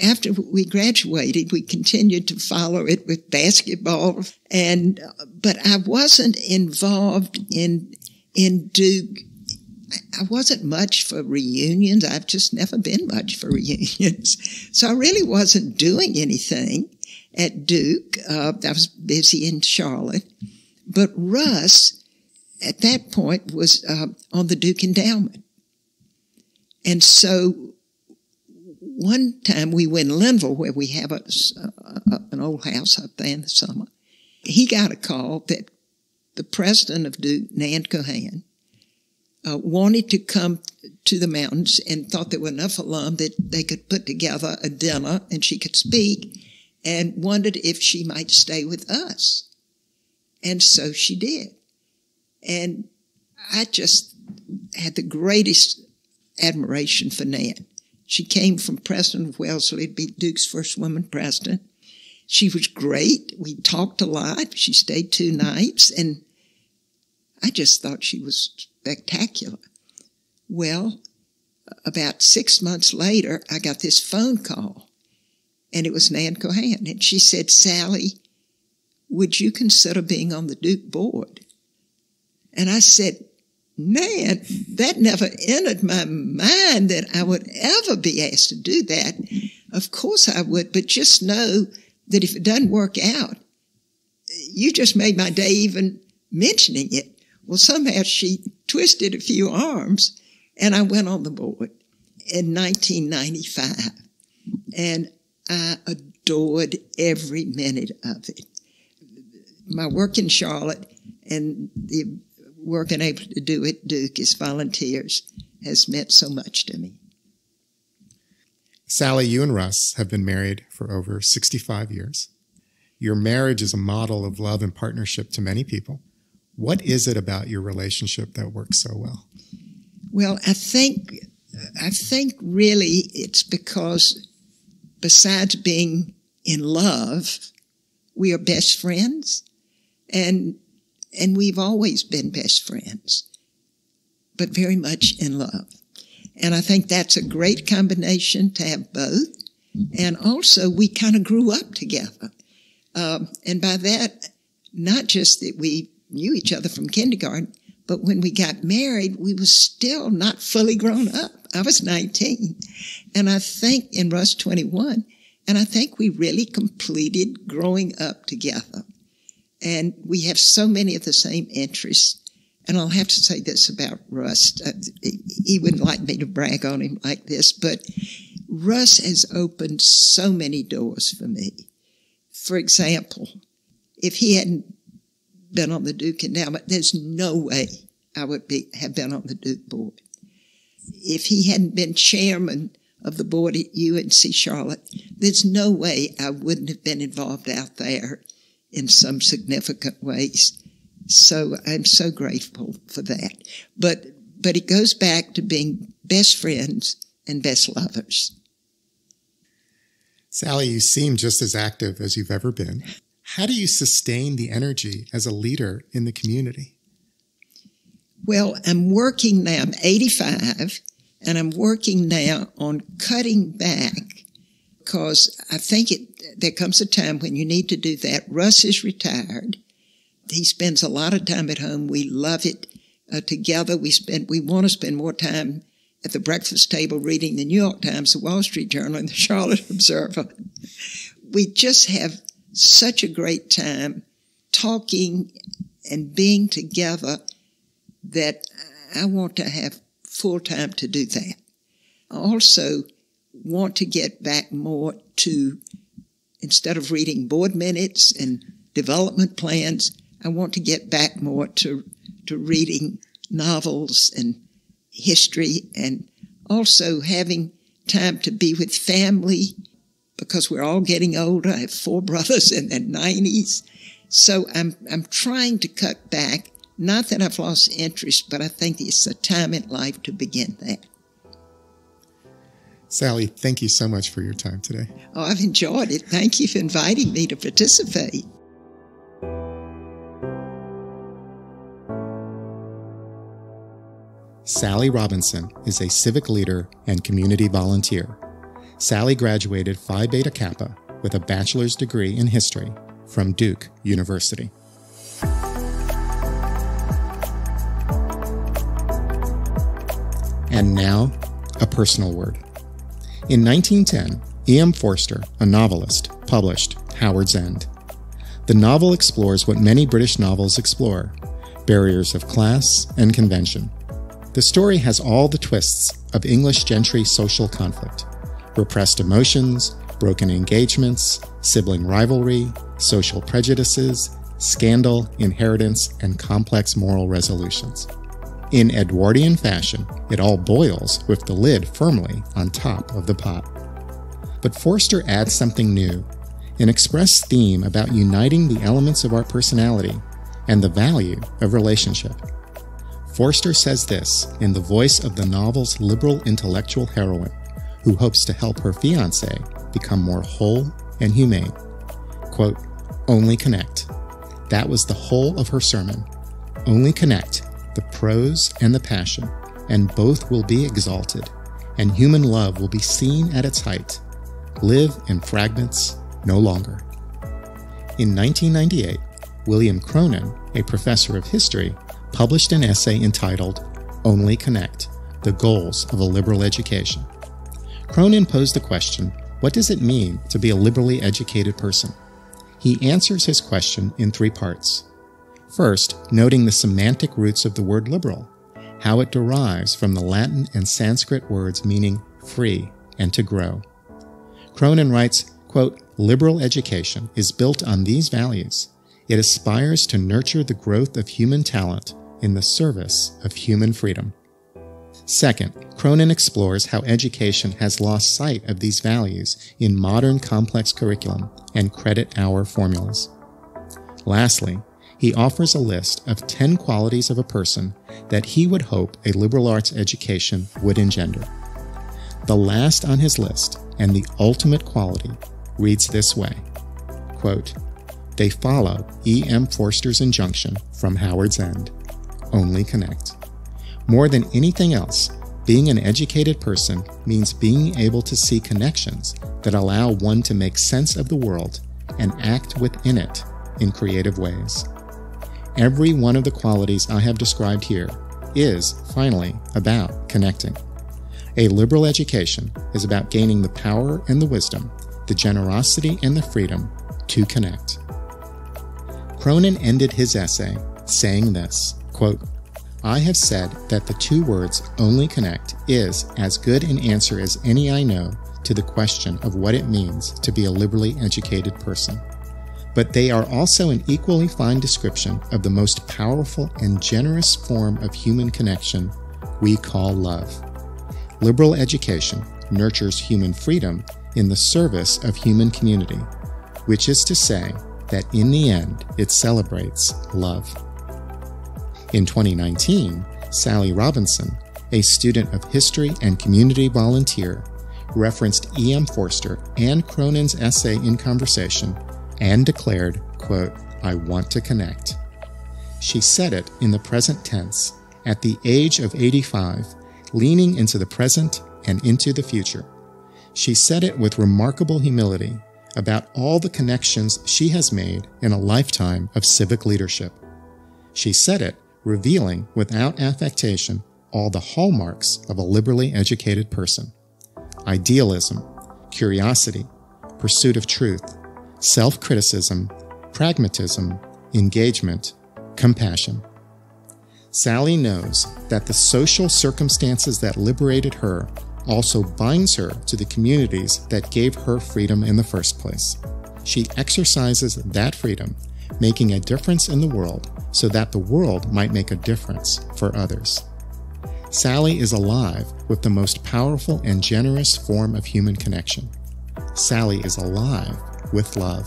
after we graduated, we continued to follow it with basketball. But I wasn't involved in Duke. I wasn't much for reunions. I've just never been much for reunions. So I really wasn't doing anything at Duke. I was busy in Charlotte. But Russ, at that point, was on the Duke Endowment. And so one time we went in Linville, where we have an old house up there in the summer. He got a call that the president of Duke, Nan Keohane, wanted to come to the mountains and thought there were enough alum that they could put together a dinner and she could speak, and wondered if she might stay with us. And so she did. And I just had the greatest admiration for Nan. She came from President of Wellesley to be Duke's first woman president. She was great. We talked a lot. She stayed 2 nights, and I just thought she was spectacular. Well, about 6 months later, I got this phone call, and it was Nan Keohane, and she said, "Sally, would you consider being on the Duke board?" And I said, "Nan, that never entered my mind that I would ever be asked to do that. Of course I would, but just know that if it doesn't work out, you just made my day even mentioning it." Well, somehow she twisted a few arms, and I went on the board in 1995, and I adored every minute of it. My work in Charlotte and the work I'm able to do at Duke as volunteers has meant so much to me. Sally, you and Russ have been married for over 65 years. Your marriage is a model of love and partnership to many people. What is it about your relationship that works so well? Well, I think really it's because besides being in love, we are best friends, and we've always been best friends, but very much in love. And I think that's a great combination to have both. And also we kind of grew up together. And by that, not just that we knew each other from kindergarten, but when we got married, we were still not fully grown up. I was 19, and I think, and Russ 21, and I think we really completed growing up together. And we have so many of the same interests. And I'll have to say this about Russ. He wouldn't like me to brag on him like this, but Russ has opened so many doors for me. For example, if he hadn't been on the Duke Endowment, there's no way I would have been on the Duke board. If he hadn't been chairman of the board at UNC Charlotte, there's no way I wouldn't have been involved out there in some significant ways. So I'm so grateful for that. But it goes back to being best friends and best lovers. Sally, you seem just as active as you've ever been. How do you sustain the energy as a leader in the community? Well, I'm working now. I'm 85, and I'm working now on cutting back because I think there comes a time when you need to do that. Russ is retired. He spends a lot of time at home. We love it together. We want to spend more time at the breakfast table reading the New York Times, the Wall Street Journal, and the Charlotte Observer. We just have such a great time talking and being together that I want to have full time to do that. I also want to get back more to, instead of reading board minutes and development plans, I want to get back more to reading novels and history, and also having time to be with family because we're all getting older. I have four brothers in their 90s. So I'm trying to cut back. Not that I've lost interest, but I think it's a time in life to begin that. Sally, thank you so much for your time today. Oh, I've enjoyed it. Thank you for inviting me to participate. Sally Robinson is a civic leader and community volunteer. Sally graduated Phi Beta Kappa with a bachelor's degree in history from Duke University. And now, a personal word. In 1910, E.M. Forster, a novelist, published Howard's End. The novel explores what many British novels explore, barriers of class and convention. The story has all the twists of English gentry social conflict, repressed emotions, broken engagements, sibling rivalry, social prejudices, scandal, inheritance, and complex moral resolutions. In Edwardian fashion, it all boils with the lid firmly on top of the pot. But Forster adds something new, an express theme about uniting the elements of our personality and the value of relationship. Forster says this in the voice of the novel's liberal intellectual heroine, who hopes to help her fiancé become more whole and humane. Quote, "Only connect. That was the whole of her sermon. Only connect. The prose and the passion, and both will be exalted, and human love will be seen at its height. Live in fragments no longer." In 1998, William Cronin, a professor of history, published an essay entitled, "Only Connect: The Goals of a Liberal Education." Cronin posed the question, what does it mean to be a liberally educated person? He answers his question in three parts. First, noting the semantic roots of the word liberal, how it derives from the Latin and Sanskrit words meaning free and to grow. Cronin writes, quote, "Liberal education is built on these values. It aspires to nurture the growth of human talent in the service of human freedom." Second, Cronin explores how education has lost sight of these values in modern complex curriculum and credit hour formulas. Lastly, he offers a list of 10 qualities of a person that he would hope a liberal arts education would engender. The last on his list, and the ultimate quality, reads this way, quote, "They follow E.M. Forster's injunction from Howard's End, only connect. More than anything else, being an educated person means being able to see connections that allow one to make sense of the world and act within it in creative ways. Every one of the qualities I have described here is, finally, about connecting. A liberal education is about gaining the power and the wisdom, the generosity and the freedom to connect." Cronin ended his essay saying this, quote, "I have said that the two words only connect is as good an answer as any I know to the question of what it means to be a liberally educated person. But they are also an equally fine description of the most powerful and generous form of human connection we call love. Liberal education nurtures human freedom in the service of human community, which is to say that in the end it celebrates love." In 2019, Sally Robinson, a student of history and community volunteer, referenced E.M. Forster and Cronin's essay in conversation and declared, quote, "I want to connect." She said it in the present tense, at the age of 85, leaning into the present and into the future. She said it with remarkable humility about all the connections she has made in a lifetime of civic leadership. She said it revealing without affectation all the hallmarks of a liberally educated person: idealism, curiosity, pursuit of truth, self-criticism, pragmatism, engagement, compassion. Sally knows that the social circumstances that liberated her also binds her to the communities that gave her freedom in the first place. She exercises that freedom, making a difference in the world so that the world might make a difference for others. Sally is alive with the most powerful and generous form of human connection. Sally is alive with love.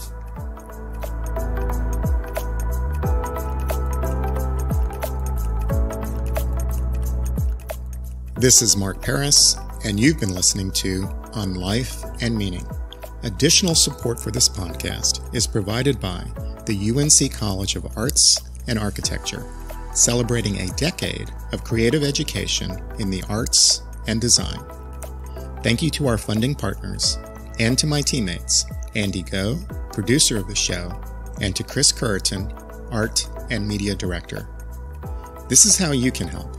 This is Mark Paris, and you've been listening to On Life and Meaning. Additional support for this podcast is provided by the UNC College of Arts and Architecture, celebrating a decade of creative education in the arts and design. Thank you to our funding partners and to my teammates, Andy Goh, producer of the show, and to Chris Curriton, art and media director. This is how you can help.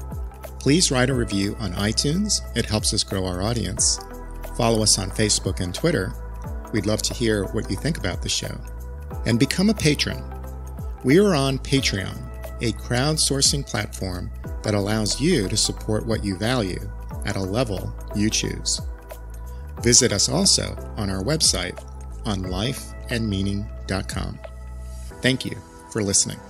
Please write a review on iTunes. It helps us grow our audience. Follow us on Facebook and Twitter. We'd love to hear what you think about the show. And become a patron. We are on Patreon, a crowdsourcing platform that allows you to support what you value at a level you choose. Visit us also on our website, onlifeandmeaning.com. Thank you for listening.